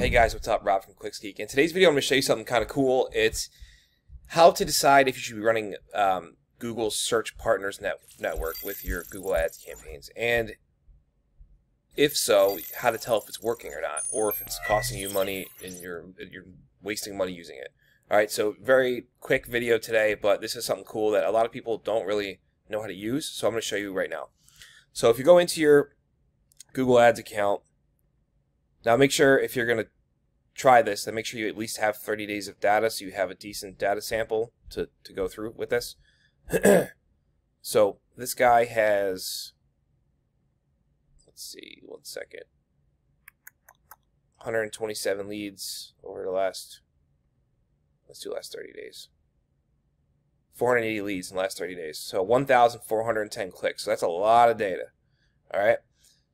Hey guys, what's up? Rob from Clicks Geek. In today's video, I'm going to show you something kind of cool. It's how to decide if you should be running Google Search Partners Network with your Google Ads campaigns, and if so, how to tell if it's working or not, or if it's costing you money and you're wasting money using it. All right, so very quick video today, but this is something cool that a lot of people don't really know how to use, so I'm going to show you right now. So if you go into your Google Ads account, now make sure if you're going to try this, then make sure you at least have 30 days of data so you have a decent data sample to go through with this. So this guy has, let's see, 1 second, 127 leads over the last, let's do last 30 days. 480 leads in the last 30 days. So 1,410 clicks. So that's a lot of data. All right.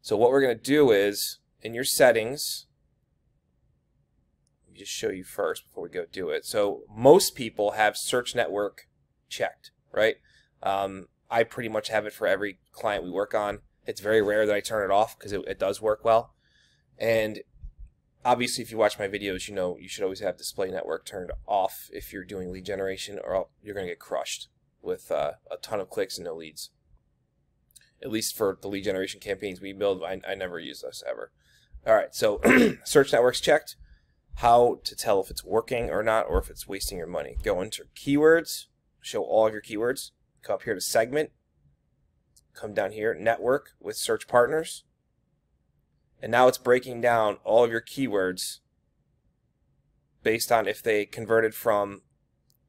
So what we're going to do is, in your settings, let me just show you first before we go do it. So most people have Search Network checked, right? I pretty much have it for every client we work on. It's very rare that I turn it off because it does work well. And obviously, if you watch my videos, you know you should always have Display Network turned off if you're doing lead generation, or you're going to get crushed with a ton of clicks and no leads. At least for the lead generation campaigns we build, I never use this ever. All right, so Search Network's checked. How to tell if it's working or not, or if it's wasting your money. Go into keywords, show all of your keywords. Come up here to segment. Come down here, network with search partners. And now it's breaking down all of your keywords based on if they converted from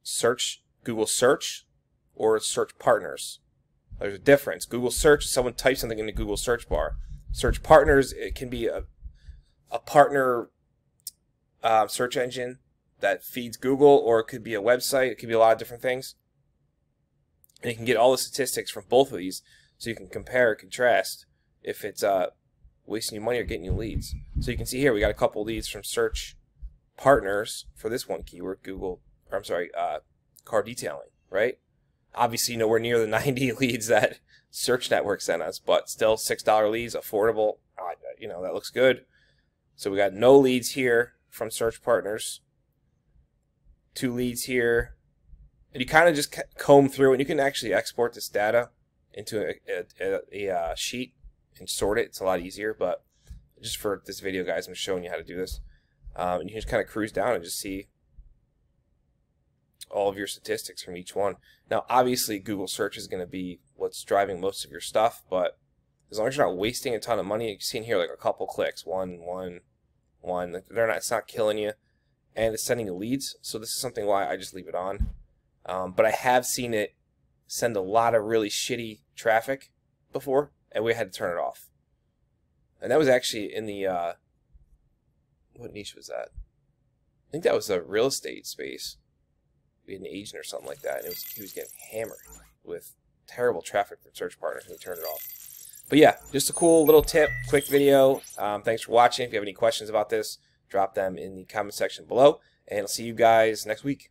search, Google search, or search partners. There's a difference. Google search, someone types something in the Google search bar. Search partners, it can be a partner search engine that feeds Google, or it could be a website. It could be a lot of different things. And you can get all the statistics from both of these, so you can compare and contrast if it's wasting your money or getting you leads. So you can see here we got a couple leads from search partners for this one keyword, Google, or I'm sorry, car detailing, right? Obviously nowhere near the 90 leads that Search Network sent us, but still $6 leads, affordable, you know, that looks good. So we got no leads here from Search Partners, 2 leads here, and you kind of just comb through, and you can actually export this data into a sheet and sort it. It's a lot easier, but just for this video, guys, I'm showing you how to do this. And you can just kind of cruise down and just see all of your statistics from each one. Now, obviously, Google search is going to be what's driving most of your stuff, but as long as you're not wasting a ton of money, you've seen here like a couple clicks, one. It's not killing you, and it's sending you leads. So this is something why I just leave it on. But I have seen it send a lot of really shitty traffic before, and we had to turn it off. And that was actually in the what niche was that? I think that was the real estate space. We had an agent or something like that, and he was getting hammered with terrible traffic from search partners, and we turned it off. But yeah, just a cool little tip, quick video. Thanks for watching. If you have any questions about this, drop them in the comment section below, and I'll see you guys next week.